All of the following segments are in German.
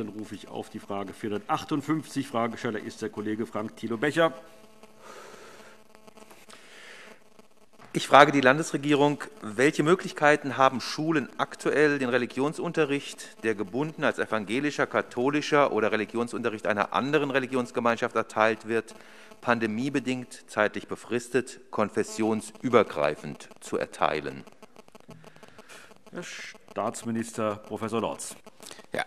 Dann rufe ich auf die Frage 458. Fragesteller ist der Kollege Frank-Thilo Becher. Ich frage die Landesregierung, welche Möglichkeiten haben Schulen aktuell, den Religionsunterricht, der gebunden als evangelischer, katholischer oder Religionsunterricht einer anderen Religionsgemeinschaft erteilt wird, pandemiebedingt, zeitlich befristet, konfessionsübergreifend zu erteilen? Herr Staatsminister Prof. Lorz. Ja,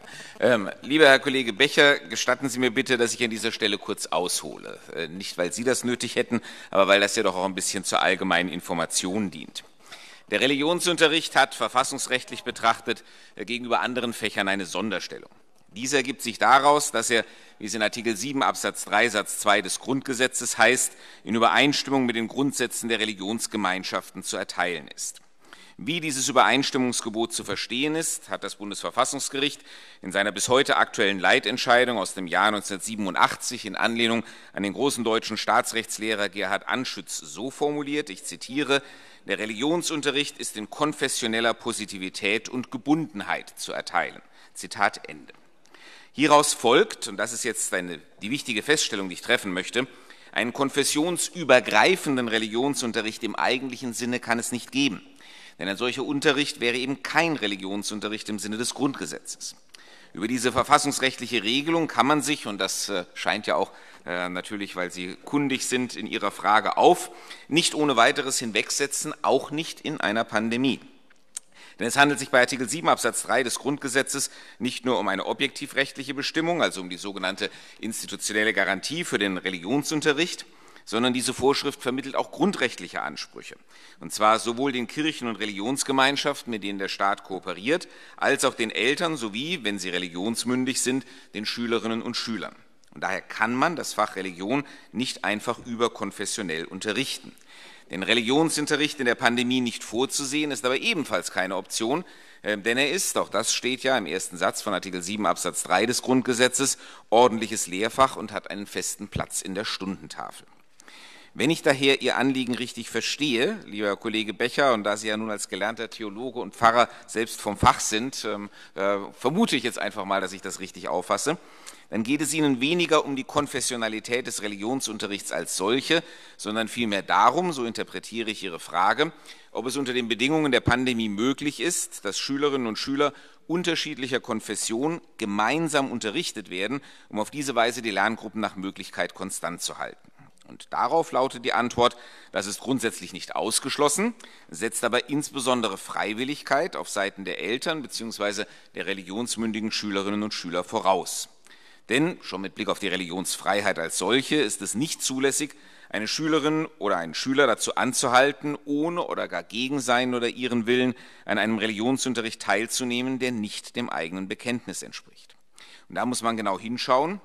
lieber Herr Kollege Becher, gestatten Sie mir bitte, dass ich an dieser Stelle kurz aushole. Nicht, weil Sie das nötig hätten, aber weil das ja doch auch ein bisschen zur allgemeinen Information dient. Der Religionsunterricht hat verfassungsrechtlich betrachtet gegenüber anderen Fächern eine Sonderstellung. Dies ergibt sich daraus, dass er, wie es in Artikel 7 Absatz 3 Satz 2 des Grundgesetzes heißt, in Übereinstimmung mit den Grundsätzen der Religionsgemeinschaften zu erteilen ist. Wie dieses Übereinstimmungsgebot zu verstehen ist, hat das Bundesverfassungsgericht in seiner bis heute aktuellen Leitentscheidung aus dem Jahr 1987 in Anlehnung an den großen deutschen Staatsrechtslehrer Gerhard Anschütz so formuliert, ich zitiere, der Religionsunterricht ist in konfessioneller Positivität und Gebundenheit zu erteilen. Zitat Ende. Hieraus folgt, und das ist jetzt die wichtige Feststellung, die ich treffen möchte, einen konfessionsübergreifenden Religionsunterricht im eigentlichen Sinne kann es nicht geben. Denn ein solcher Unterricht wäre eben kein Religionsunterricht im Sinne des Grundgesetzes. Über diese verfassungsrechtliche Regelung kann man sich, und das scheint ja auch natürlich, weil Sie kundig sind in Ihrer Frage auf, nicht ohne weiteres hinwegsetzen, auch nicht in einer Pandemie. Denn es handelt sich bei Artikel 7 Absatz 3 des Grundgesetzes nicht nur um eine objektivrechtliche Bestimmung, also um die sogenannte institutionelle Garantie für den Religionsunterricht, sondern diese Vorschrift vermittelt auch grundrechtliche Ansprüche, und zwar sowohl den Kirchen- und Religionsgemeinschaften, mit denen der Staat kooperiert, als auch den Eltern sowie, wenn sie religionsmündig sind, den Schülerinnen und Schülern. Und daher kann man das Fach Religion nicht einfach überkonfessionell unterrichten. Den Religionsunterricht in der Pandemie nicht vorzusehen, ist aber ebenfalls keine Option, denn er ist, auch das steht ja im ersten Satz von Artikel 7 Absatz 3 des Grundgesetzes, ordentliches Lehrfach und hat einen festen Platz in der Stundentafel. Wenn ich daher Ihr Anliegen richtig verstehe, lieber Kollege Becher, und da Sie ja nun als gelernter Theologe und Pfarrer selbst vom Fach sind, vermute ich jetzt einfach mal, dass ich das richtig auffasse, dann geht es Ihnen weniger um die Konfessionalität des Religionsunterrichts als solche, sondern vielmehr darum, so interpretiere ich Ihre Frage, ob es unter den Bedingungen der Pandemie möglich ist, dass Schülerinnen und Schüler unterschiedlicher Konfession gemeinsam unterrichtet werden, um auf diese Weise die Lerngruppen nach Möglichkeit konstant zu halten. Und darauf lautet die Antwort, das ist grundsätzlich nicht ausgeschlossen, setzt aber insbesondere Freiwilligkeit auf Seiten der Eltern bzw. der religionsmündigen Schülerinnen und Schüler voraus. Denn schon mit Blick auf die Religionsfreiheit als solche ist es nicht zulässig, eine Schülerin oder einen Schüler dazu anzuhalten, ohne oder gar gegen seinen oder ihren Willen an einem Religionsunterricht teilzunehmen, der nicht dem eigenen Bekenntnis entspricht. Und da muss man genau hinschauen.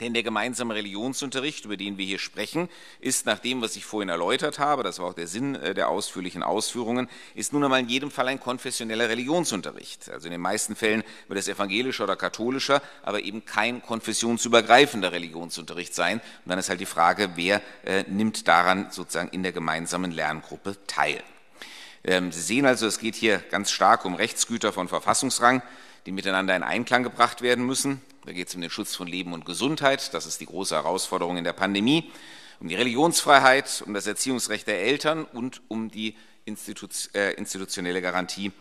Denn der gemeinsame Religionsunterricht, über den wir hier sprechen, ist nach dem, was ich vorhin erläutert habe, das war auch der Sinn der ausführlichen Ausführungen, ist nun einmal in jedem Fall ein konfessioneller Religionsunterricht. Also in den meisten Fällen wird es evangelischer oder katholischer, aber eben kein konfessionsübergreifender Religionsunterricht sein. Und dann ist halt die Frage, wer nimmt daran sozusagen in der gemeinsamen Lerngruppe teil. Sie sehen also, es geht hier ganz stark um Rechtsgüter von Verfassungsrang, die miteinander in Einklang gebracht werden müssen. Da geht es um den Schutz von Leben und Gesundheit, das ist die große Herausforderung in der Pandemie, um die Religionsfreiheit, um das Erziehungsrecht der Eltern und um die institutionelle Garantie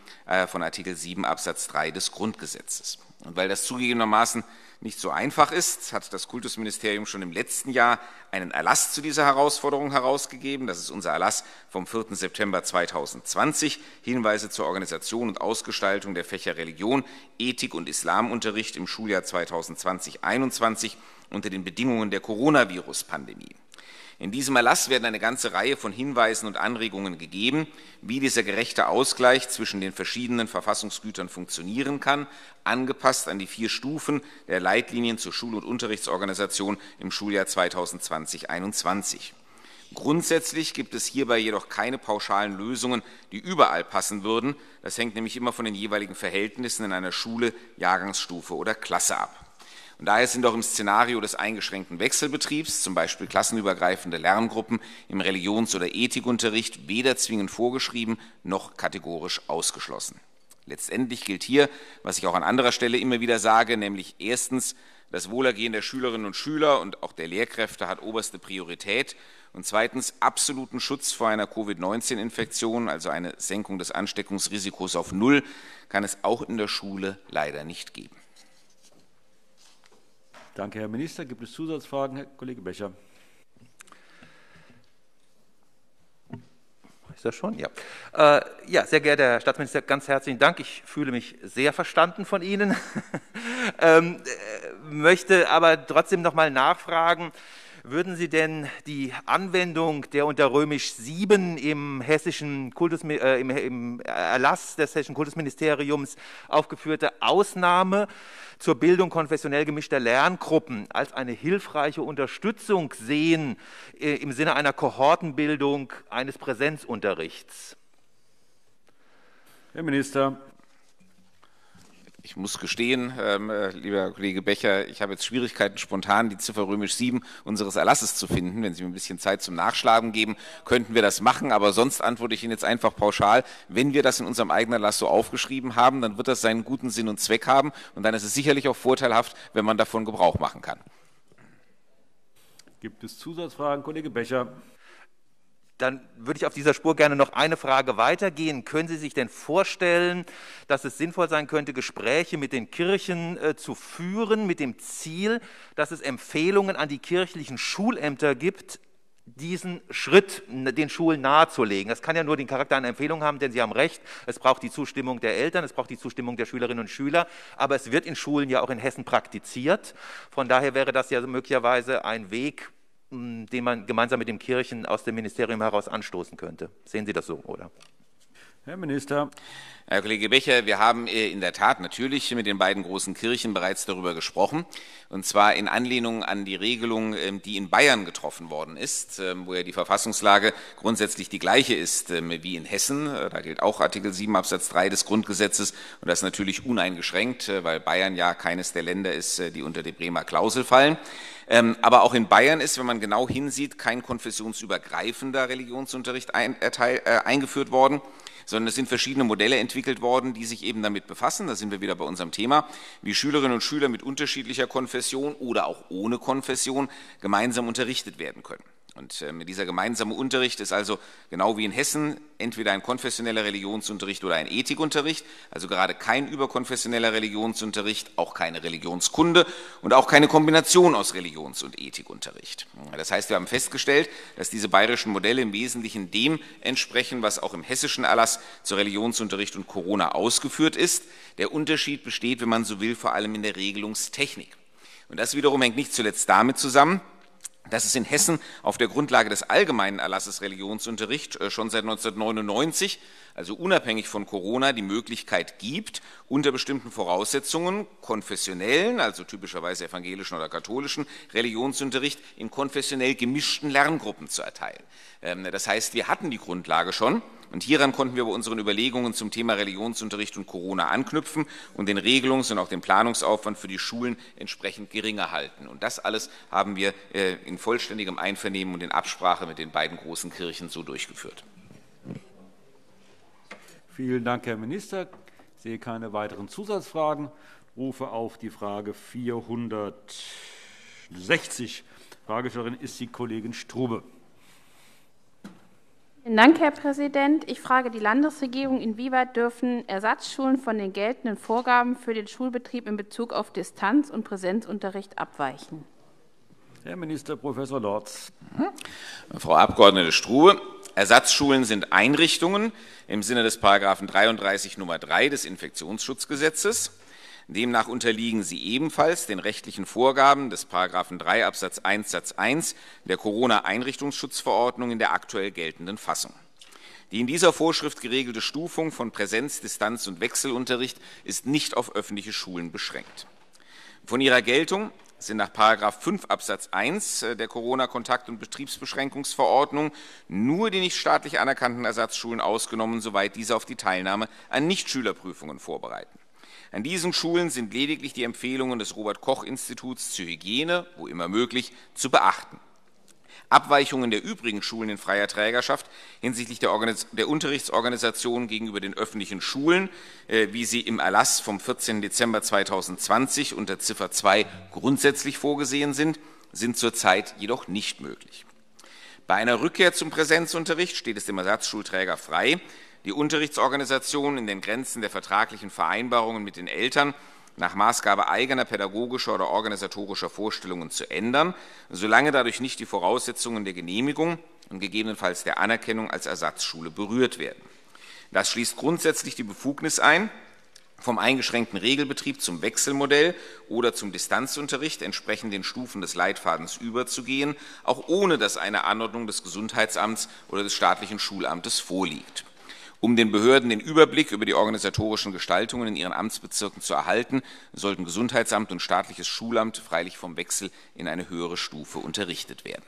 von Artikel 7 Absatz 3 des Grundgesetzes. Und weil das zugegebenermaßen nicht so einfach ist, hat das Kultusministerium schon im letzten Jahr einen Erlass zu dieser Herausforderung herausgegeben. Das ist unser Erlass vom 4. September 2020, Hinweise zur Organisation und Ausgestaltung der Fächer Religion, Ethik und Islamunterricht im Schuljahr 2020-21 unter den Bedingungen der Coronavirus-Pandemie. In diesem Erlass werden eine ganze Reihe von Hinweisen und Anregungen gegeben, wie dieser gerechte Ausgleich zwischen den verschiedenen Verfassungsgütern funktionieren kann, angepasst an die 4 Stufen der Leitlinien zur Schul- und Unterrichtsorganisation im Schuljahr 2020-21. Grundsätzlich gibt es hierbei jedoch keine pauschalen Lösungen, die überall passen würden. Das hängt nämlich immer von den jeweiligen Verhältnissen in einer Schule, Jahrgangsstufe oder Klasse ab. Und daher sind auch im Szenario des eingeschränkten Wechselbetriebs, zum Beispiel klassenübergreifende Lerngruppen im Religions- oder Ethikunterricht, weder zwingend vorgeschrieben noch kategorisch ausgeschlossen. Letztendlich gilt hier, was ich auch an anderer Stelle immer wieder sage, nämlich erstens, das Wohlergehen der Schülerinnen und Schüler und auch der Lehrkräfte hat oberste Priorität und zweitens absoluten Schutz vor einer Covid-19-Infektion, also eine Senkung des Ansteckungsrisikos auf 0, kann es auch in der Schule leider nicht geben. Danke, Herr Minister. Gibt es Zusatzfragen, Herr Kollege Becher? Ist das schon? Ja. Ja, sehr geehrter Herr Staatsminister, ganz herzlichen Dank. Ich fühle mich sehr verstanden von Ihnen, möchte aber trotzdem noch mal nachfragen, würden Sie denn die Anwendung der unter Römisch 7 im hessischen im Erlass des Hessischen Kultusministeriums aufgeführte Ausnahme zur Bildung konfessionell gemischter Lerngruppen als eine hilfreiche Unterstützung sehen im Sinne einer Kohortenbildung eines Präsenzunterrichts? Herr Minister. Ich muss gestehen, lieber Kollege Becher, ich habe jetzt Schwierigkeiten, spontan die Ziffer römisch 7 unseres Erlasses zu finden. Wenn Sie mir ein bisschen Zeit zum Nachschlagen geben, könnten wir das machen. Aber sonst antworte ich Ihnen jetzt einfach pauschal. Wenn wir das in unserem eigenen Erlass so aufgeschrieben haben, dann wird das seinen guten Sinn und Zweck haben. Und dann ist es sicherlich auch vorteilhaft, wenn man davon Gebrauch machen kann. Gibt es Zusatzfragen, Kollege Becher? Dann würde ich auf dieser Spur gerne noch eine Frage weitergehen. Können Sie sich denn vorstellen, dass es sinnvoll sein könnte, Gespräche mit den Kirchen zu führen, mit dem Ziel, dass es Empfehlungen an die kirchlichen Schulämter gibt, diesen Schritt den Schulen nahezulegen? Das kann ja nur den Charakter einer Empfehlung haben, denn Sie haben recht, es braucht die Zustimmung der Eltern, es braucht die Zustimmung der Schülerinnen und Schüler, aber es wird in Schulen ja auch in Hessen praktiziert. Von daher wäre das ja möglicherweise ein Weg, den man gemeinsam mit den Kirchen aus dem Ministerium heraus anstoßen könnte. Sehen Sie das so, oder? Herr Minister. Herr Kollege Becher, wir haben in der Tat natürlich mit den beiden großen Kirchen bereits darüber gesprochen, und zwar in Anlehnung an die Regelung, die in Bayern getroffen worden ist, wo ja die Verfassungslage grundsätzlich die gleiche ist wie in Hessen. Da gilt auch Artikel 7 Absatz 3 des Grundgesetzes, und das natürlich uneingeschränkt, weil Bayern ja keines der Länder ist, die unter die Bremer Klausel fallen. Aber auch in Bayern ist, wenn man genau hinsieht, kein konfessionsübergreifender Religionsunterricht eingeführt worden, sondern es sind verschiedene Modelle entwickelt worden, die sich eben damit befassen, da sind wir wieder bei unserem Thema, wie Schülerinnen und Schüler mit unterschiedlicher Konfession oder auch ohne Konfession gemeinsam unterrichtet werden können. Und dieser gemeinsame Unterricht ist also genau wie in Hessen entweder ein konfessioneller Religionsunterricht oder ein Ethikunterricht, also gerade kein überkonfessioneller Religionsunterricht, auch keine Religionskunde und auch keine Kombination aus Religions- und Ethikunterricht. Das heißt, wir haben festgestellt, dass diese bayerischen Modelle im Wesentlichen dem entsprechen, was auch im hessischen Erlass zu Religionsunterricht und Corona ausgeführt ist. Der Unterschied besteht, wenn man so will, vor allem in der Regelungstechnik. Und das wiederum hängt nicht zuletzt damit zusammen, dass es in Hessen auf der Grundlage des allgemeinen Erlasses Religionsunterricht schon seit 1999, also unabhängig von Corona, die Möglichkeit gibt, unter bestimmten Voraussetzungen konfessionellen, also typischerweise evangelischen oder katholischen, Religionsunterricht in konfessionell gemischten Lerngruppen zu erteilen. Das heißt, wir hatten die Grundlage schon, und hieran konnten wir bei unseren Überlegungen zum Thema Religionsunterricht und Corona anknüpfen und den Regelungs- und auch den Planungsaufwand für die Schulen entsprechend geringer halten. Und das alles haben wir in vollständigem Einvernehmen und in Absprache mit den beiden großen Kirchen so durchgeführt. Vielen Dank, Herr Minister. Ich sehe keine weiteren Zusatzfragen. Ich rufe auf die Frage 460. Fragestellerin ist die Kollegin Strube. Vielen Dank, Herr Präsident. Ich frage die Landesregierung, inwieweit dürfen Ersatzschulen von den geltenden Vorgaben für den Schulbetrieb in Bezug auf Distanz- und Präsenzunterricht abweichen? Herr Minister Prof. Lorz. Frau Abg. Strube, Ersatzschulen sind Einrichtungen im Sinne des § 33 Nr. 3 des Infektionsschutzgesetzes. Demnach unterliegen sie ebenfalls den rechtlichen Vorgaben des § 3 Absatz 1 Satz 1 der Corona-Einrichtungsschutzverordnung in der aktuell geltenden Fassung. Die in dieser Vorschrift geregelte Stufung von Präsenz-, Distanz- und Wechselunterricht ist nicht auf öffentliche Schulen beschränkt. Von ihrer Geltung sind nach § 5 Absatz 1 der Corona-Kontakt- und Betriebsbeschränkungsverordnung nur die nicht staatlich anerkannten Ersatzschulen ausgenommen, soweit diese auf die Teilnahme an Nichtschülerprüfungen vorbereiten. An diesen Schulen sind lediglich die Empfehlungen des Robert-Koch-Instituts zur Hygiene, wo immer möglich, zu beachten. Abweichungen der übrigen Schulen in freier Trägerschaft hinsichtlich der Unterrichtsorganisation gegenüber den öffentlichen Schulen, wie sie im Erlass vom 14. Dezember 2020 unter Ziffer 2 grundsätzlich vorgesehen sind, sind zurzeit jedoch nicht möglich. Bei einer Rückkehr zum Präsenzunterricht steht es dem Ersatzschulträger frei, die Unterrichtsorganisation in den Grenzen der vertraglichen Vereinbarungen mit den Eltern nach Maßgabe eigener pädagogischer oder organisatorischer Vorstellungen zu ändern, solange dadurch nicht die Voraussetzungen der Genehmigung und gegebenenfalls der Anerkennung als Ersatzschule berührt werden. Das schließt grundsätzlich die Befugnis ein, vom eingeschränkten Regelbetrieb zum Wechselmodell oder zum Distanzunterricht entsprechend den Stufen des Leitfadens überzugehen, auch ohne dass eine Anordnung des Gesundheitsamts oder des staatlichen Schulamtes vorliegt. Um den Behörden den Überblick über die organisatorischen Gestaltungen in ihren Amtsbezirken zu erhalten, sollten Gesundheitsamt und staatliches Schulamt freilich vom Wechsel in eine höhere Stufe unterrichtet werden.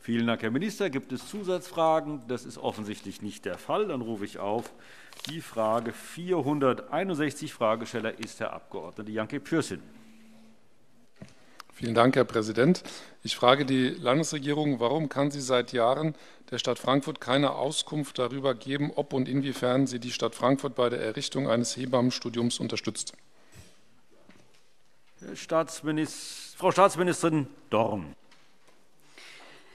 Vielen Dank, Herr Minister. Gibt es Zusatzfragen? Das ist offensichtlich nicht der Fall. Dann rufe ich auf die Frage 461. Fragesteller ist Herr Abg. Yankin Pürsün. Vielen Dank, Herr Präsident. Ich frage die Landesregierung, warum kann sie seit Jahren der Stadt Frankfurt keine Auskunft darüber geben, ob und inwiefern sie die Stadt Frankfurt bei der Errichtung eines Hebammenstudiums unterstützt? Frau Staatsministerin Dorn.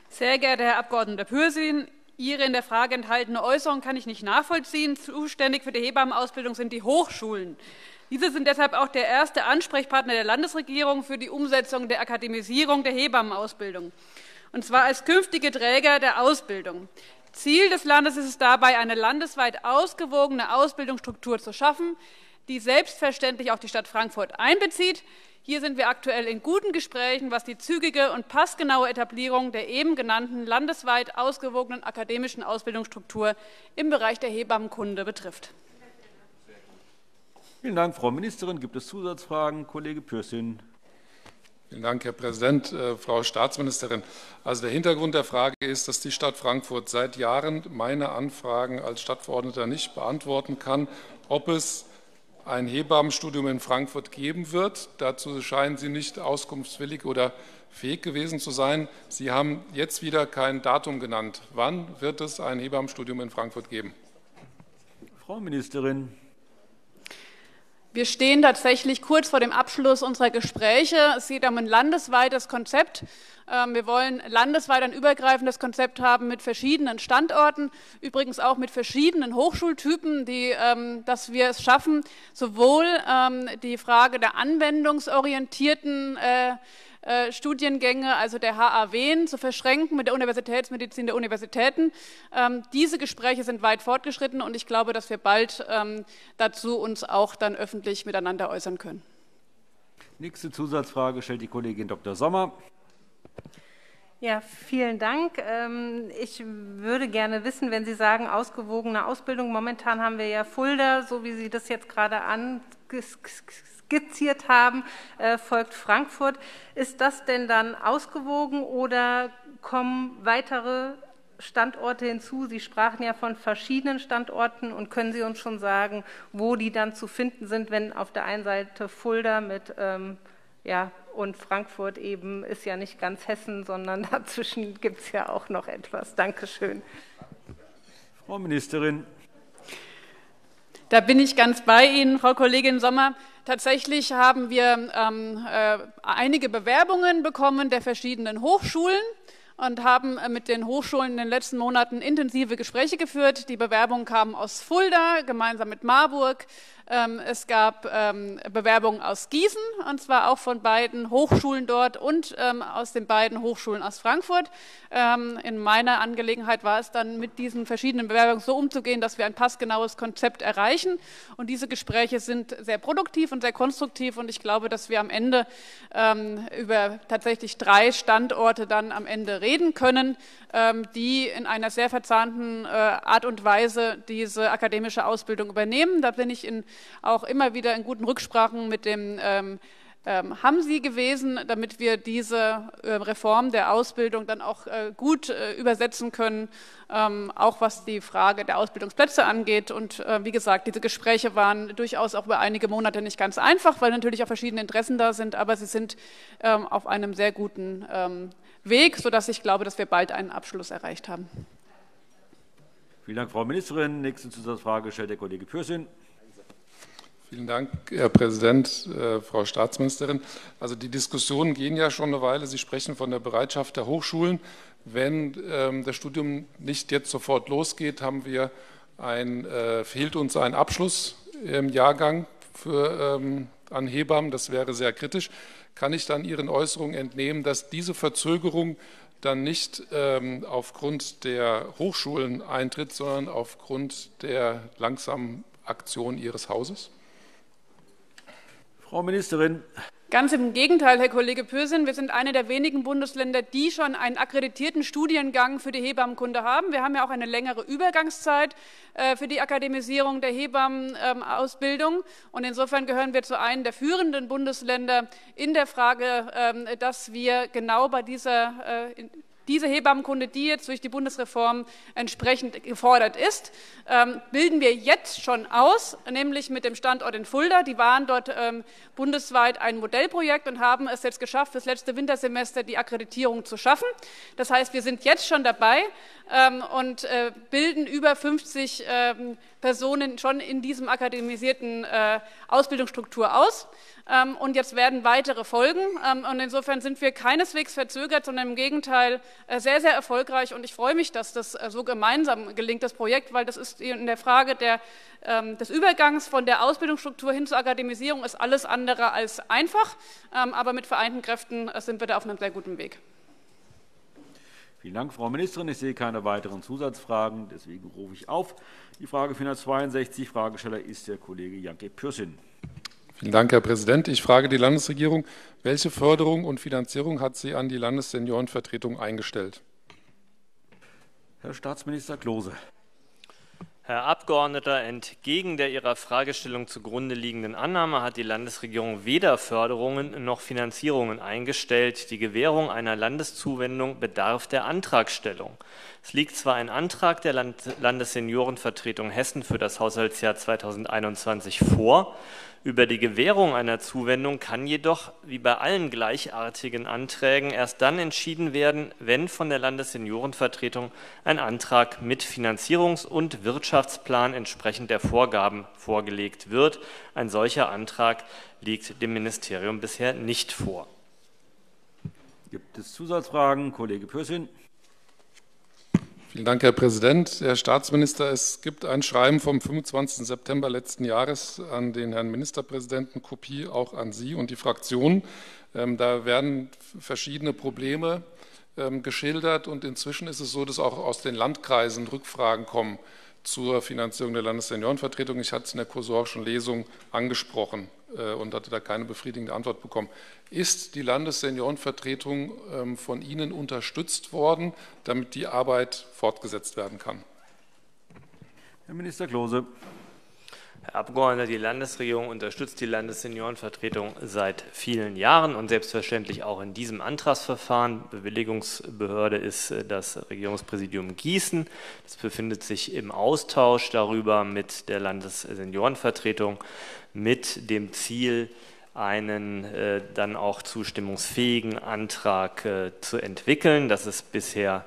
Sehr geehrter Herr Abg. Pürsün, Ihre in der Frage enthaltene Äußerung kann ich nicht nachvollziehen. Zuständig für die Hebammenausbildung sind die Hochschulen. Diese sind deshalb auch der erste Ansprechpartner der Landesregierung für die Umsetzung der Akademisierung der Hebammenausbildung, und zwar als künftige Träger der Ausbildung. Ziel des Landes ist es dabei, eine landesweit ausgewogene Ausbildungsstruktur zu schaffen, die selbstverständlich auch die Stadt Frankfurt einbezieht. Hier sind wir aktuell in guten Gesprächen, was die zügige und passgenaue Etablierung der eben genannten landesweit ausgewogenen akademischen Ausbildungsstruktur im Bereich der Hebammenkunde betrifft. Vielen Dank, Frau Ministerin. Gibt es Zusatzfragen? Kollege Pürsün. Vielen Dank, Herr Präsident, Frau Staatsministerin. Also der Hintergrund der Frage ist, dass die Stadt Frankfurt seit Jahren meine Anfragen als Stadtverordneter nicht beantworten kann, ob es ein Hebammenstudium in Frankfurt geben wird. Dazu scheinen Sie nicht auskunftswillig oder fähig gewesen zu sein. Sie haben jetzt wieder kein Datum genannt. Wann wird es ein Hebammenstudium in Frankfurt geben? Frau Ministerin. Wir stehen tatsächlich kurz vor dem Abschluss unserer Gespräche. Es geht um ein landesweites Konzept. Wir wollen landesweit ein übergreifendes Konzept haben mit verschiedenen Standorten, übrigens auch mit verschiedenen Hochschultypen, dass wir es schaffen, sowohl die Frage der anwendungsorientierten Studiengänge, also der HAWen, zu verschränken mit der Universitätsmedizin der Universitäten. Diese Gespräche sind weit fortgeschritten, und ich glaube, dass wir bald dazu uns auch dann öffentlich miteinander äußern können. Nächste Zusatzfrage stellt die Kollegin Dr. Sommer. Ja, vielen Dank. Ich würde gerne wissen, wenn Sie sagen, ausgewogene Ausbildung. Momentan haben wir ja Fulda, so wie Sie das jetzt gerade skizziert haben, folgt Frankfurt. Ist das denn dann ausgewogen oder kommen weitere Standorte hinzu? Sie sprachen ja von verschiedenen Standorten, und können Sie uns schon sagen, wo die dann zu finden sind, wenn auf der einen Seite Fulda mit und Frankfurt eben ist ja nicht ganz Hessen, sondern dazwischen gibt es ja auch noch etwas. Dankeschön. Frau Ministerin. Da bin ich ganz bei Ihnen, Frau Kollegin Sommer. Tatsächlich haben wir einige Bewerbungen bekommen der verschiedenen Hochschulen und haben mit den Hochschulen in den letzten Monaten intensive Gespräche geführt. Die Bewerbungen kamen aus Fulda gemeinsam mit Marburg. Es gab Bewerbungen aus Gießen, und zwar auch von beiden Hochschulen dort und aus den beiden Hochschulen aus Frankfurt. In meiner Angelegenheit war es dann, mit diesen verschiedenen Bewerbungen so umzugehen, dass wir ein passgenaues Konzept erreichen. Und diese Gespräche sind sehr produktiv und sehr konstruktiv, und ich glaube, dass wir am Ende über tatsächlich 3 Standorte dann am Ende reden können, die in einer sehr verzahnten Art und Weise diese akademische Ausbildung übernehmen. Da bin ich auch immer wieder in guten Rücksprachen mit dem Hamsi gewesen, damit wir diese Reform der Ausbildung dann auch gut übersetzen können, auch was die Frage der Ausbildungsplätze angeht. Und wie gesagt, diese Gespräche waren durchaus auch über einige Monate nicht ganz einfach, weil natürlich auch verschiedene Interessen da sind, aber sie sind auf einem sehr guten Weg, sodass ich glaube, dass wir bald einen Abschluss erreicht haben. Vielen Dank, Frau Ministerin. Nächste Zusatzfrage stellt der Kollege Pürsün. Vielen Dank, Herr Präsident, Frau Staatsministerin. Also die Diskussionen gehen ja schon eine Weile. Sie sprechen von der Bereitschaft der Hochschulen. Wenn das Studium nicht jetzt sofort losgeht, haben wir fehlt uns ein Abschluss im Jahrgang an Hebammen. Das wäre sehr kritisch. Kann ich dann Ihren Äußerungen entnehmen, dass diese Verzögerung dann nicht aufgrund der Hochschulen eintritt, sondern aufgrund der langsamen Aktion Ihres Hauses? Frau Ministerin. Ganz im Gegenteil, Herr Kollege Pürsün. Wir sind eine der wenigen Bundesländer, die schon einen akkreditierten Studiengang für die Hebammenkunde haben. Wir haben ja auch eine längere Übergangszeit für die Akademisierung der Hebammenausbildung. Und insofern gehören wir zu einem der führenden Bundesländer in der Frage, dass wir genau bei diese Hebammenkunde, die jetzt durch die Bundesreform entsprechend gefordert ist, bilden wir jetzt schon aus, nämlich mit dem Standort in Fulda. Die waren dort bundesweit ein Modellprojekt und haben es jetzt geschafft, fürs letzte Wintersemester die Akkreditierung zu schaffen. Das heißt, wir sind jetzt schon dabei und bilden über 50 Personen schon in diesem akademisierten Ausbildungsstruktur aus. Und jetzt werden weitere folgen. Und insofern sind wir keineswegs verzögert, sondern im Gegenteil sehr, sehr erfolgreich. Und ich freue mich, dass das so gemeinsam gelingt, das Projekt, weil das ist in der Frage des Übergangs von der Ausbildungsstruktur hin zur Akademisierung ist alles andere als einfach. Aber mit vereinten Kräften sind wir da auf einem sehr guten Weg. Vielen Dank, Frau Ministerin. Ich sehe keine weiteren Zusatzfragen. Deswegen rufe ich auf die Frage 462. Fragesteller ist der Kollege Yankin Pürsün. Vielen Dank, Herr Präsident. Ich frage die Landesregierung, welche Förderung und Finanzierung hat sie an die Landesseniorenvertretung eingestellt? Herr Staatsminister Klose. Herr Abgeordneter, entgegen der Ihrer Fragestellung zugrunde liegenden Annahme hat die Landesregierung weder Förderungen noch Finanzierungen eingestellt. Die Gewährung einer Landeszuwendung bedarf der Antragstellung. Es liegt zwar ein Antrag der Landesseniorenvertretung Hessen für das Haushaltsjahr 2021 vor. Über die Gewährung einer Zuwendung kann jedoch, wie bei allen gleichartigen Anträgen, erst dann entschieden werden, wenn von der Landesseniorenvertretung ein Antrag mit Finanzierungs- und Wirtschaftsplan entsprechend der Vorgaben vorgelegt wird. Ein solcher Antrag liegt dem Ministerium bisher nicht vor. Gibt es Zusatzfragen? Kollege Pürsün. Vielen Dank, Herr Präsident. Herr Staatsminister, es gibt ein Schreiben vom 25. September letzten Jahres an den Herrn Ministerpräsidenten, Kopie auch an Sie und die Fraktionen. Da werden verschiedene Probleme geschildert, und inzwischen ist es so, dass auch aus den Landkreisen Rückfragen kommen zur Finanzierung der Landesseniorenvertretung. Ich hatte es in der kursorischen Lesung angesprochen und hatte da keine befriedigende Antwort bekommen. Ist die Landesseniorenvertretung von Ihnen unterstützt worden, damit die Arbeit fortgesetzt werden kann? Herr Minister Klose. Herr Abgeordneter, die Landesregierung unterstützt die Landesseniorenvertretung seit vielen Jahren und selbstverständlich auch in diesem Antragsverfahren. Bewilligungsbehörde ist das Regierungspräsidium Gießen. Das befindet sich im Austausch darüber mit der Landesseniorenvertretung mit dem Ziel, einen dann auch zustimmungsfähigen Antrag zu entwickeln. Das ist bisher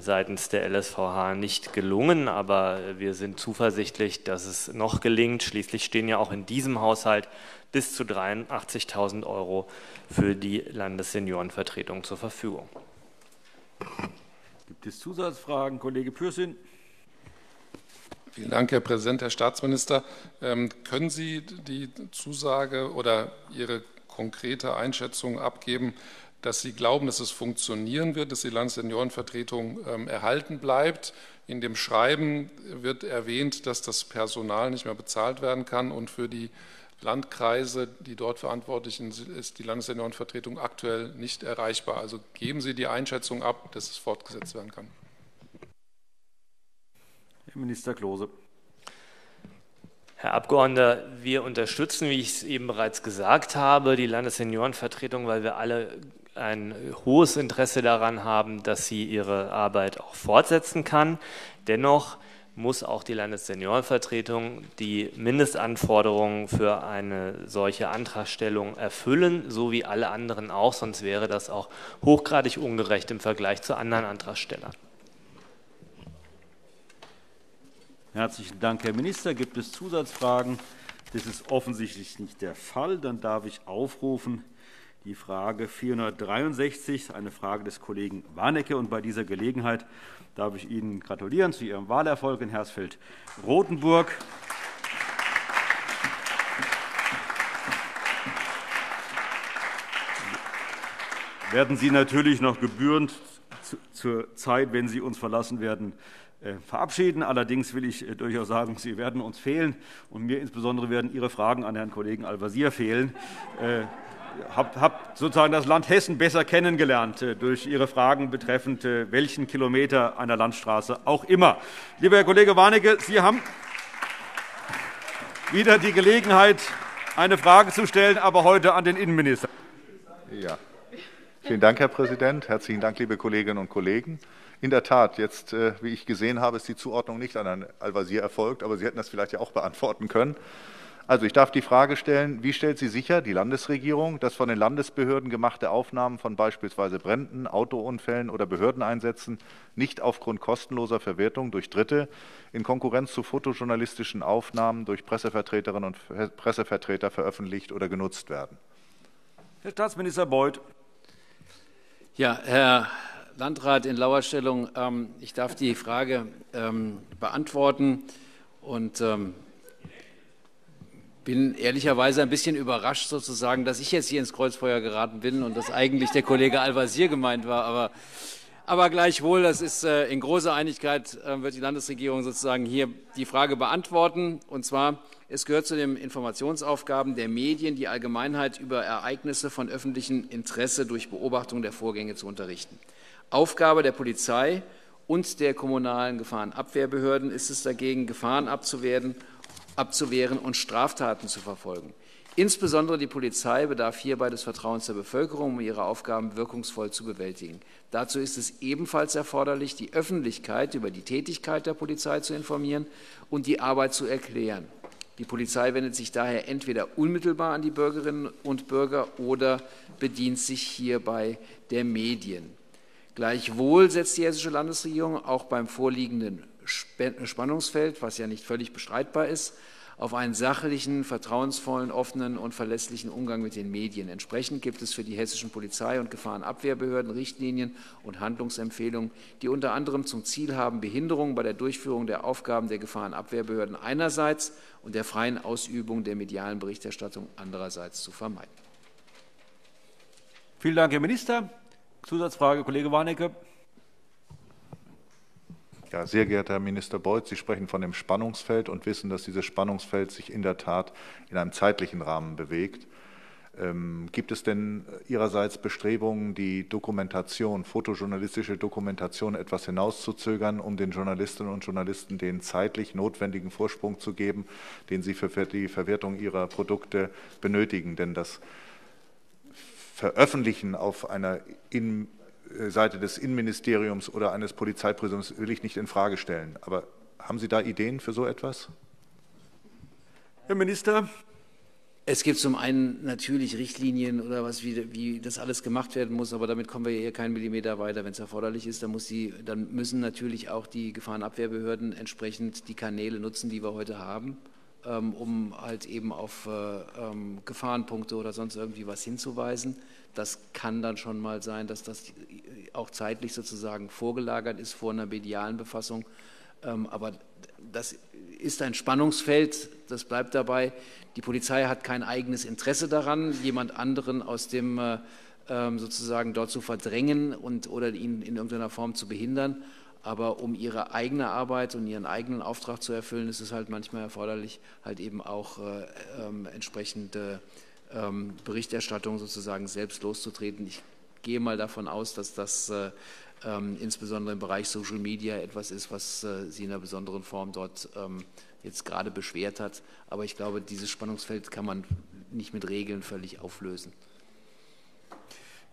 seitens der LSVH nicht gelungen, aber wir sind zuversichtlich, dass es noch gelingt. Schließlich stehen ja auch in diesem Haushalt bis zu 83.000 € für die Landesseniorenvertretung zur Verfügung. Gibt es Zusatzfragen? Kollege Pürsün. Vielen Dank, Herr Präsident. Herr Staatsminister, können Sie die Zusage oder Ihre konkrete Einschätzung abgeben, dass Sie glauben, dass es funktionieren wird, dass die Landesseniorenvertretung erhalten bleibt? In dem Schreiben wird erwähnt, dass das Personal nicht mehr bezahlt werden kann, und für die Landkreise, die dort Verantwortlichen sind, ist die Landesseniorenvertretung aktuell nicht erreichbar. Also geben Sie die Einschätzung ab, dass es fortgesetzt werden kann. Herr Minister Klose. Herr Abgeordneter, wir unterstützen, wie ich es eben bereits gesagt habe, die Landesseniorenvertretung, weil wir alle ein hohes Interesse daran haben, dass sie ihre Arbeit auch fortsetzen kann. Dennoch muss auch die Landesseniorenvertretung die Mindestanforderungen für eine solche Antragstellung erfüllen, so wie alle anderen auch, sonst wäre das auch hochgradig ungerecht im Vergleich zu anderen Antragstellern. Herzlichen Dank, Herr Minister. Gibt es Zusatzfragen? Das ist offensichtlich nicht der Fall. Dann darf ich aufrufen die Frage 463, eine Frage des Kollegen Warnecke. Und bei dieser Gelegenheit darf ich Ihnen gratulieren zu Ihrem Wahlerfolg in Hersfeld-Rotenburg. Werden Sie natürlich noch gebührend zur Zeit, wenn Sie uns verlassen werden, verabschieden. Allerdings will ich durchaus sagen, Sie werden uns fehlen, und mir insbesondere werden Ihre Fragen an Herrn Kollegen Al-Wazir fehlen. Ich habe sozusagen das Land Hessen besser kennengelernt durch Ihre Fragen betreffend welchen Kilometer einer Landstraße auch immer. Lieber Herr Kollege Warnecke, Sie haben wieder die Gelegenheit, eine Frage zu stellen, aber heute an den Innenminister. Ja. Vielen Dank, Herr Präsident. Herzlichen Dank, liebe Kolleginnen und Kollegen. In der Tat, jetzt, wie ich gesehen habe, ist die Zuordnung nicht an Herrn Al-Wazir erfolgt, aber Sie hätten das vielleicht ja auch beantworten können. Also, ich darf die Frage stellen, wie stellt sie sicher, die Landesregierung, dass von den Landesbehörden gemachte Aufnahmen von beispielsweise Bränden, Autounfällen oder Behördeneinsätzen nicht aufgrund kostenloser Verwertung durch Dritte in Konkurrenz zu fotojournalistischen Aufnahmen durch Pressevertreterinnen und Pressevertreter veröffentlicht oder genutzt werden? Herr Staatsminister Beuth. Ja, Herr Landrat in Lauerstellung, ich darf die Frage beantworten und bin ehrlicherweise ein bisschen überrascht, sozusagen, dass ich jetzt hier ins Kreuzfeuer geraten bin und dass eigentlich der Kollege Al-Wazir gemeint war. Aber gleichwohl, das ist in großer Einigkeit, wird die Landesregierung sozusagen hier die Frage beantworten. Und zwar, es gehört zu den Informationsaufgaben der Medien, die Allgemeinheit über Ereignisse von öffentlichem Interesse durch Beobachtung der Vorgänge zu unterrichten. Aufgabe der Polizei und der kommunalen Gefahrenabwehrbehörden ist es dagegen, Gefahren abzuwehren und Straftaten zu verfolgen. Insbesondere die Polizei bedarf hierbei des Vertrauens der Bevölkerung, um ihre Aufgaben wirkungsvoll zu bewältigen. Dazu ist es ebenfalls erforderlich, die Öffentlichkeit über die Tätigkeit der Polizei zu informieren und die Arbeit zu erklären. Die Polizei wendet sich daher entweder unmittelbar an die Bürgerinnen und Bürger oder bedient sich hierbei der Medien. Gleichwohl setzt die Hessische Landesregierung auch beim vorliegenden Spannungsfeld, was ja nicht völlig bestreitbar ist, auf einen sachlichen, vertrauensvollen, offenen und verlässlichen Umgang mit den Medien. Entsprechend gibt es für die hessischen Polizei- und Gefahrenabwehrbehörden Richtlinien und Handlungsempfehlungen, die unter anderem zum Ziel haben, Behinderungen bei der Durchführung der Aufgaben der Gefahrenabwehrbehörden einerseits und der freien Ausübung der medialen Berichterstattung andererseits zu vermeiden. Vielen Dank, Herr Minister. Zusatzfrage, Kollege Warnecke. Ja, sehr geehrter Herr Minister Beuth, Sie sprechen von dem Spannungsfeld und wissen, dass dieses Spannungsfeld sich in der Tat in einem zeitlichen Rahmen bewegt. Gibt es denn Ihrerseits Bestrebungen, die Dokumentation, fotojournalistische Dokumentation etwas hinauszuzögern, um den Journalistinnen und Journalisten den zeitlich notwendigen Vorsprung zu geben, den sie für die Verwertung ihrer Produkte benötigen? Denn das Veröffentlichen auf einer Seite des Innenministeriums oder eines Polizeipräsidiums will ich nicht infrage stellen. Aber haben Sie da Ideen für so etwas? Herr Minister. Es gibt zum einen natürlich Richtlinien, oder was, wie das alles gemacht werden muss, aber damit kommen wir hier keinen Millimeter weiter. Wenn es erforderlich ist, dann müssen natürlich auch die Gefahrenabwehrbehörden entsprechend die Kanäle nutzen, die wir heute haben, um halt eben auf Gefahrenpunkte oder sonst irgendwie was hinzuweisen. Das kann dann schon mal sein, dass das auch zeitlich sozusagen vorgelagert ist vor einer medialen Befassung. Aber das ist ein Spannungsfeld, das bleibt dabei. Die Polizei hat kein eigenes Interesse daran, jemand anderen aus dem sozusagen dort zu verdrängen oder ihn in irgendeiner Form zu behindern. Aber um ihre eigene Arbeit und ihren eigenen Auftrag zu erfüllen, ist es halt manchmal erforderlich, halt eben auch entsprechende Berichterstattung sozusagen selbst loszutreten. Ich gehe mal davon aus, dass das insbesondere im Bereich Social Media etwas ist, was Sie in einer besonderen Form dort jetzt gerade beschwert hat. Aber ich glaube, dieses Spannungsfeld kann man nicht mit Regeln völlig auflösen.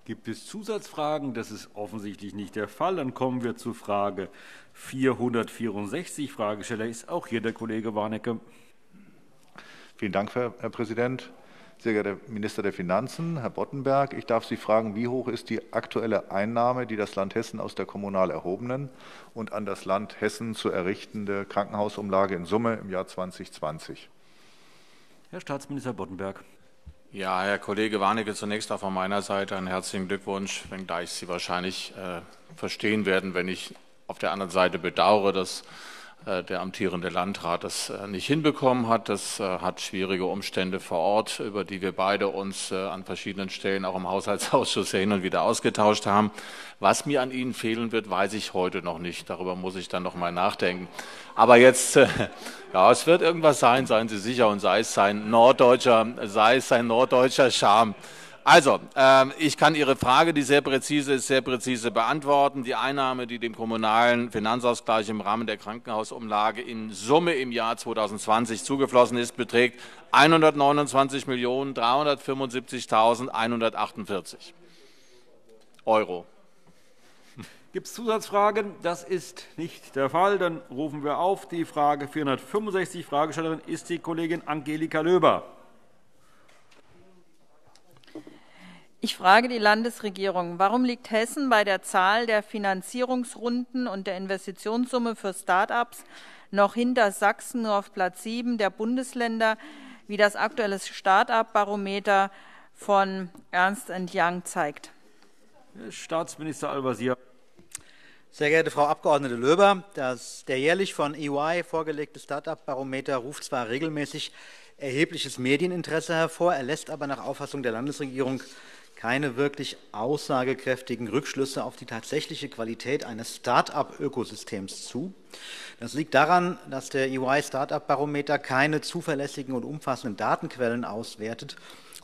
Gibt es Zusatzfragen? Das ist offensichtlich nicht der Fall. Dann kommen wir zu Frage 464. Fragesteller ist auch hier der Kollege Warnecke. Vielen Dank, Herr Präsident. Sehr geehrter Minister der Finanzen, Herr Boddenberg, ich darf Sie fragen, wie hoch ist die aktuelle Einnahme, die das Land Hessen aus der kommunal erhobenen und an das Land Hessen zu errichtende Krankenhausumlage in Summe im Jahr 2020? Herr Staatsminister Boddenberg. Ja, Herr Kollege Warnecke, zunächst auch von meiner Seite einen herzlichen Glückwunsch, wenngleich Sie wahrscheinlich verstehen werden, wenn ich auf der anderen Seite bedauere, dass der amtierende Landrat das nicht hinbekommen hat. Das hat schwierige Umstände vor Ort, über die wir beide uns an verschiedenen Stellen auch im Haushaltsausschuss hin und wieder ausgetauscht haben. Was mir an Ihnen fehlen wird, weiß ich heute noch nicht. Darüber muss ich dann noch mal nachdenken. Aber jetzt, ja, es wird irgendwas sein, seien Sie sicher, und sei es sein norddeutscher Charme. Also, ich kann Ihre Frage, die sehr präzise ist, sehr präzise beantworten. Die Einnahme, die dem kommunalen Finanzausgleich im Rahmen der Krankenhausumlage in Summe im Jahr 2020 zugeflossen ist, beträgt 129.375.148 Euro. Gibt es Zusatzfragen? Das ist nicht der Fall. Dann rufen wir auf die Frage 465. Fragestellerin ist die Kollegin Angelika Löber. Ich frage die Landesregierung, warum liegt Hessen bei der Zahl der Finanzierungsrunden und der Investitionssumme für Start-ups noch hinter Sachsen, nur auf Platz 7 der Bundesländer, wie das aktuelle Start-up-Barometer von Ernst & Young zeigt? Herr Staatsminister Al-Wazir. Sehr geehrte Frau Abg. Löber, der jährlich von EY vorgelegte Start-up-Barometer ruft zwar regelmäßig erhebliches Medieninteresse hervor, er lässt aber nach Auffassung der Landesregierung keine wirklich aussagekräftigen Rückschlüsse auf die tatsächliche Qualität eines Start-up-Ökosystems zu. Das liegt daran, dass der EY-Start-up-Barometer keine zuverlässigen und umfassenden Datenquellen auswertet,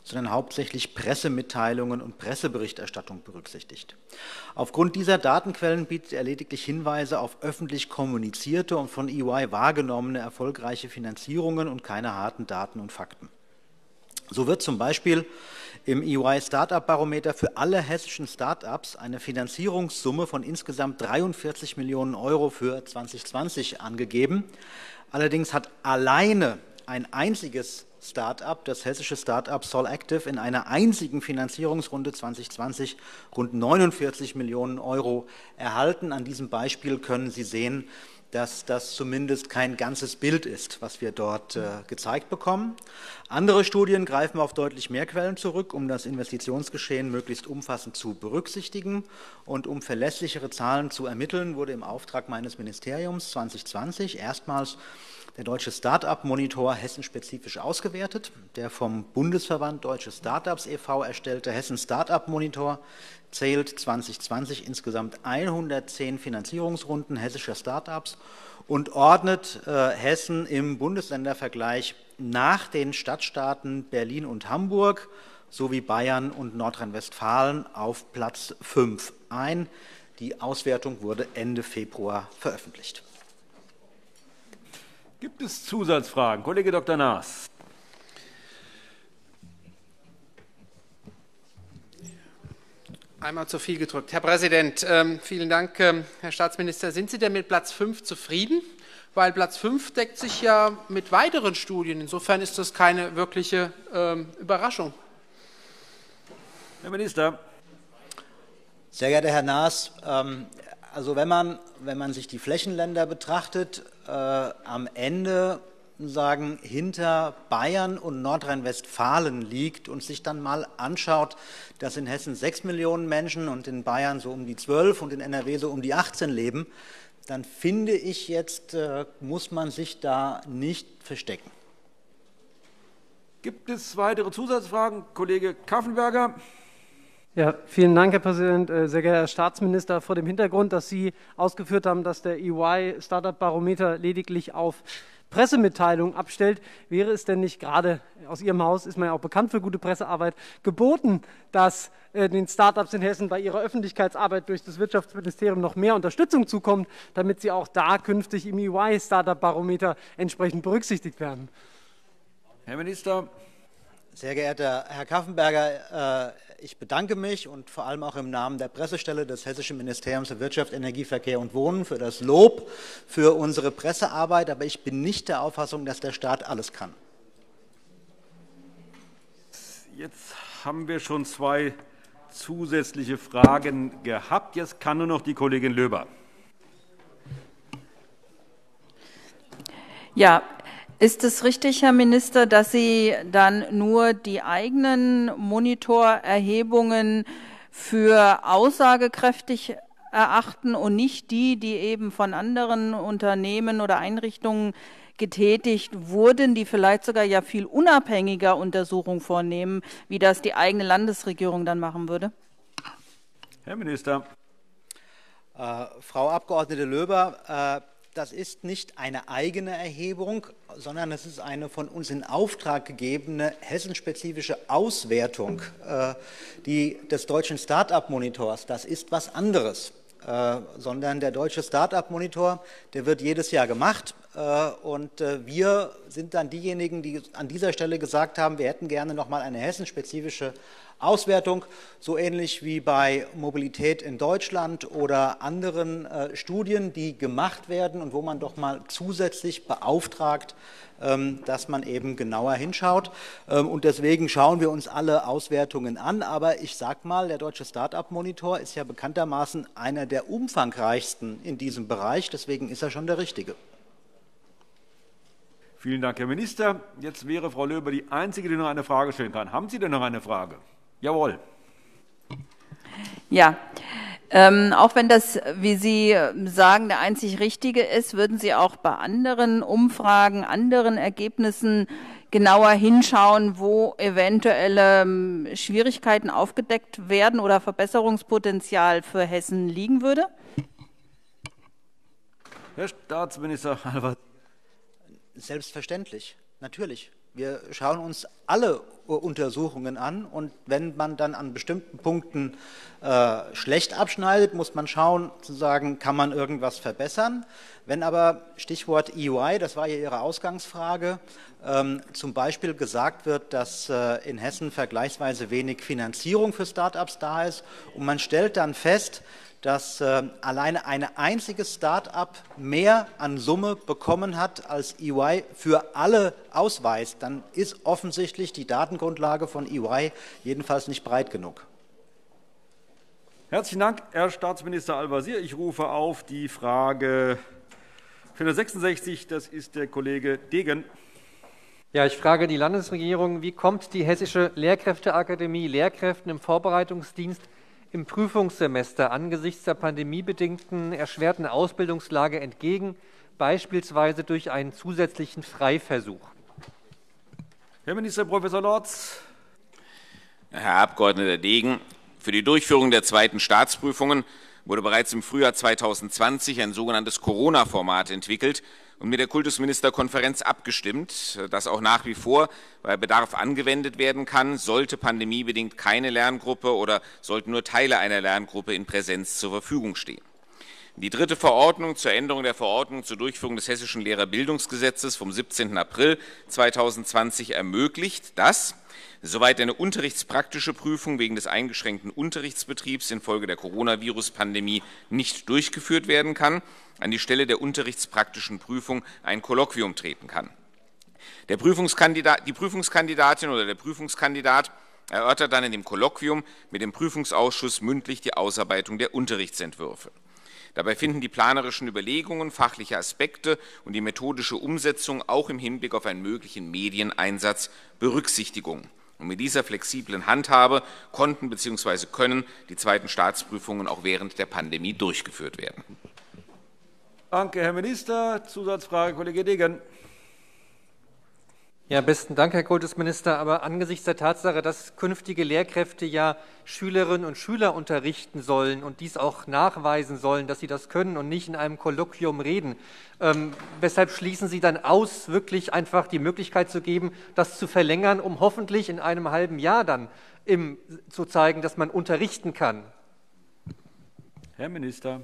sondern hauptsächlich Pressemitteilungen und Presseberichterstattung berücksichtigt. Aufgrund dieser Datenquellen bietet er lediglich Hinweise auf öffentlich kommunizierte und von EY wahrgenommene erfolgreiche Finanzierungen und keine harten Daten und Fakten. So wird zum Beispiel im EY-Startup-Barometer für alle hessischen Start-ups eine Finanzierungssumme von insgesamt 43 Millionen € für 2020 angegeben. Allerdings hat alleine ein einziges Start-up, das hessische Start-up Solactive, in einer einzigen Finanzierungsrunde 2020 rund 49 Millionen € erhalten. An diesem Beispiel können Sie sehen, dass das zumindest kein ganzes Bild ist, was wir dort gezeigt bekommen. Andere Studien greifen auf deutlich mehr Quellen zurück, um das Investitionsgeschehen möglichst umfassend zu berücksichtigen. Und um verlässlichere Zahlen zu ermitteln, wurde im Auftrag meines Ministeriums 2020 erstmals der Deutsche Start-up-Monitor hessenspezifisch ausgewertet. Der vom Bundesverband Deutsche Start-ups e.V. erstellte Hessen Start-up-Monitor zählt 2020 insgesamt 110 Finanzierungsrunden hessischer Start-ups und ordnet Hessen im Bundesländervergleich nach den Stadtstaaten Berlin und Hamburg sowie Bayern und Nordrhein-Westfalen auf Platz 5 ein. Die Auswertung wurde Ende Februar veröffentlicht. Gibt es Zusatzfragen? Kollege Dr. Naas. Einmal zu viel gedrückt. Herr Präsident, vielen Dank, Herr Staatsminister. Sind Sie denn mit Platz 5 zufrieden? Weil Platz 5 deckt sich ja mit weiteren Studien. Insofern ist das keine wirkliche Überraschung. Herr Minister. Sehr geehrter Herr Naas, also wenn man sich die Flächenländer betrachtet, am Ende sagen, hinter Bayern und Nordrhein-Westfalen liegt und sich dann mal anschaut, dass in Hessen 6 Millionen Menschen und in Bayern so um die 12 und in NRW so um die 18 leben, dann finde ich, jetzt muss man sich da nicht verstecken. Gibt es weitere Zusatzfragen? Kollege Kaffenberger. Ja, vielen Dank, Herr Präsident. Sehr geehrter Herr Staatsminister, vor dem Hintergrund, dass Sie ausgeführt haben, dass der EY-Startup-Barometer lediglich auf Pressemitteilungen abstellt, wäre es denn nicht gerade, aus Ihrem Haus ist man ja auch bekannt für gute Pressearbeit, geboten, dass den Start-ups in Hessen bei ihrer Öffentlichkeitsarbeit durch das Wirtschaftsministerium noch mehr Unterstützung zukommt, damit sie auch da künftig im EY-Startup-Barometer entsprechend berücksichtigt werden? Herr Minister. Sehr geehrter Herr Kaffenberger, ich bedanke mich und vor allem auch im Namen der Pressestelle des Hessischen Ministeriums für Wirtschaft, Energie, Verkehr und Wohnen für das Lob für unsere Pressearbeit. Aber ich bin nicht der Auffassung, dass der Staat alles kann. Jetzt haben wir schon zwei zusätzliche Fragen gehabt. Jetzt kann nur noch die Kollegin Löber. Ja. Ist es richtig, Herr Minister, dass Sie dann nur die eigenen Monitorerhebungen für aussagekräftig erachten und nicht die, die eben von anderen Unternehmen oder Einrichtungen getätigt wurden, die vielleicht sogar ja viel unabhängiger Untersuchungen vornehmen, wie das die eigene Landesregierung dann machen würde? Herr Minister. Frau Abgeordnete Löber, das ist nicht eine eigene Erhebung, sondern es ist eine von uns in Auftrag gegebene hessenspezifische Auswertung des Deutschen Start-up-Monitors. Das ist was anderes, sondern der Deutsche Start-up-Monitor, der wird jedes Jahr gemacht. Und wir sind dann diejenigen, die an dieser Stelle gesagt haben, wir hätten gerne noch mal eine hessenspezifische Auswertung, so ähnlich wie bei Mobilität in Deutschland oder anderen Studien, die gemacht werden und wo man doch mal zusätzlich beauftragt, dass man eben genauer hinschaut. Und deswegen schauen wir uns alle Auswertungen an. Aber ich sage mal, der Deutsche Start-up-Monitor ist ja bekanntermaßen einer der umfangreichsten in diesem Bereich. Deswegen ist er schon der richtige. Vielen Dank, Herr Minister. Jetzt wäre Frau Löber die Einzige, die noch eine Frage stellen kann. Haben Sie denn noch eine Frage? Jawohl. Ja. Auch wenn das, wie Sie sagen, der einzig Richtige ist, würden Sie auch bei anderen Umfragen, anderen Ergebnissen genauer hinschauen, wo eventuelle Schwierigkeiten aufgedeckt werden oder Verbesserungspotenzial für Hessen liegen würde? Herr Staatsminister Al-Wazir. Selbstverständlich, natürlich. Wir schauen uns alle Untersuchungen an, und wenn man dann an bestimmten Punkten schlecht abschneidet, muss man schauen, zu sagen, kann man irgendwas verbessern. Wenn aber, Stichwort EY, das war ja Ihre Ausgangsfrage, zum Beispiel gesagt wird, dass in Hessen vergleichsweise wenig Finanzierung für Start-ups da ist, und man stellt dann fest, dass alleine ein einziges Start-up mehr an Summe bekommen hat, als EY für alle ausweist, dann ist offensichtlich die Datengrundlage von EY jedenfalls nicht breit genug. Herzlichen Dank, Herr Staatsminister Al-Wazir. Ich rufe auf die Frage 466, das ist der Kollege Degen. Ja, ich frage die Landesregierung, wie kommt die Hessische Lehrkräfteakademie Lehrkräften im Vorbereitungsdienst im Prüfungssemester angesichts der pandemiebedingten erschwerten Ausbildungslage entgegen, beispielsweise durch einen zusätzlichen Freiversuch? Herr Minister Prof. Lorz. Herr Abg. Degen, für die Durchführung der zweiten Staatsprüfungen wurde bereits im Frühjahr 2020 ein sogenanntes Corona-Format entwickelt und mit der Kultusministerkonferenz abgestimmt, das auch nach wie vor bei Bedarf angewendet werden kann, sollte pandemiebedingt keine Lerngruppe oder sollten nur Teile einer Lerngruppe in Präsenz zur Verfügung stehen. Die dritte Verordnung zur Änderung der Verordnung zur Durchführung des Hessischen Lehrerbildungsgesetzes vom 17. April 2020 ermöglicht, dass soweit eine unterrichtspraktische Prüfung wegen des eingeschränkten Unterrichtsbetriebs infolge der Coronavirus-Pandemie nicht durchgeführt werden kann, an die Stelle der unterrichtspraktischen Prüfung ein Kolloquium treten kann. Die Prüfungskandidatin oder der Prüfungskandidat erörtert dann in dem Kolloquium mit dem Prüfungsausschuss mündlich die Ausarbeitung der Unterrichtsentwürfe. Dabei finden die planerischen Überlegungen, fachliche Aspekte und die methodische Umsetzung auch im Hinblick auf einen möglichen Medieneinsatz Berücksichtigung. Und mit dieser flexiblen Handhabe konnten bzw. können die zweiten Staatsprüfungen auch während der Pandemie durchgeführt werden. Danke, Herr Minister. Zusatzfrage, Kollege Degen. Ja, besten Dank, Herr Kultusminister. Aber angesichts der Tatsache, dass künftige Lehrkräfte ja Schülerinnen und Schüler unterrichten sollen und dies auch nachweisen sollen, dass sie das können und nicht in einem Kolloquium reden, weshalb schließen Sie dann aus, wirklich einfach die Möglichkeit zu geben, das zu verlängern, um hoffentlich in einem halben Jahr dann zu zeigen, dass man unterrichten kann? Herr Minister.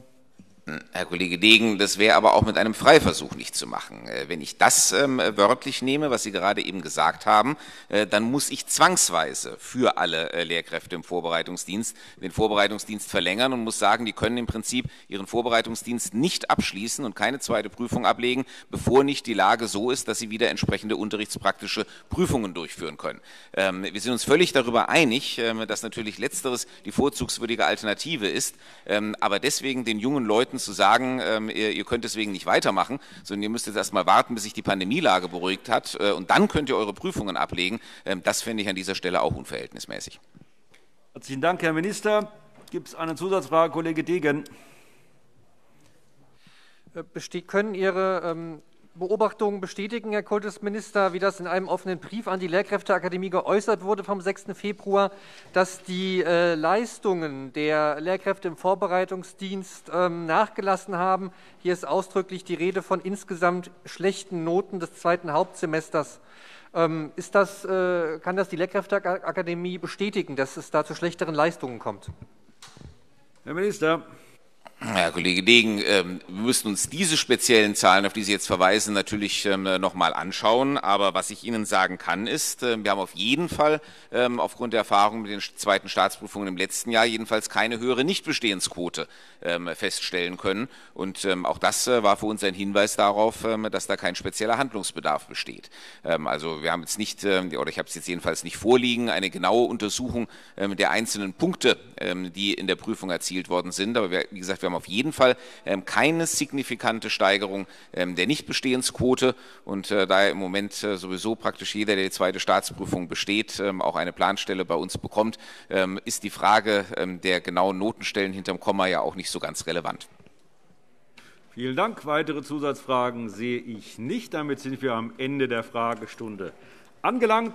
Herr Kollege Degen, das wäre aber auch mit einem Freiversuch nicht zu machen. Wenn ich das wörtlich nehme, was Sie gerade eben gesagt haben, dann muss ich zwangsweise für alle Lehrkräfte im Vorbereitungsdienst den Vorbereitungsdienst verlängern und muss sagen, die können im Prinzip ihren Vorbereitungsdienst nicht abschließen und keine zweite Prüfung ablegen, bevor nicht die Lage so ist, dass sie wieder entsprechende unterrichtspraktische Prüfungen durchführen können. Wir sind uns völlig darüber einig, dass natürlich Letzteres die vorzugswürdige Alternative ist, aber deswegen den jungen Leuten zu sagen, ihr könnt deswegen nicht weitermachen, sondern ihr müsst jetzt erstmal warten, bis sich die Pandemielage beruhigt hat und dann könnt ihr eure Prüfungen ablegen. Das fände ich an dieser Stelle auch unverhältnismäßig. Herzlichen Dank, Herr Minister. Gibt es eine Zusatzfrage, Kollege Degen? Können Ihre Beobachtungen bestätigen, Herr Kultusminister, wie das in einem offenen Brief an die Lehrkräfteakademie geäußert wurde vom 6. Februar, dass die Leistungen der Lehrkräfte im Vorbereitungsdienst nachgelassen haben. Hier ist ausdrücklich die Rede von insgesamt schlechten Noten des zweiten Hauptsemesters. Kann das die Lehrkräfteakademie bestätigen, dass es da zu schlechteren Leistungen kommt? Herr Minister. Herr Kollege Degen, wir müssen uns diese speziellen Zahlen, auf die Sie jetzt verweisen, natürlich noch mal anschauen. Aber was ich Ihnen sagen kann, ist, wir haben auf jeden Fall aufgrund der Erfahrung mit den zweiten Staatsprüfungen im letzten Jahr jedenfalls keine höhere Nichtbestehensquote feststellen können. Und auch das war für uns ein Hinweis darauf, dass da kein spezieller Handlungsbedarf besteht. Also wir haben jetzt nicht, oder ich habe es jetzt jedenfalls nicht vorliegen, eine genaue Untersuchung der einzelnen Punkte, die in der Prüfung erzielt worden sind. Aber wie gesagt, wir haben auf jeden Fall keine signifikante Steigerung der Nichtbestehensquote und da im Moment sowieso praktisch jeder, der die zweite Staatsprüfung besteht, auch eine Planstelle bei uns bekommt, ist die Frage der genauen Notenstellen hinterm Komma ja auch nicht so ganz relevant. Vielen Dank. Weitere Zusatzfragen sehe ich nicht. Damit sind wir am Ende der Fragestunde angelangt.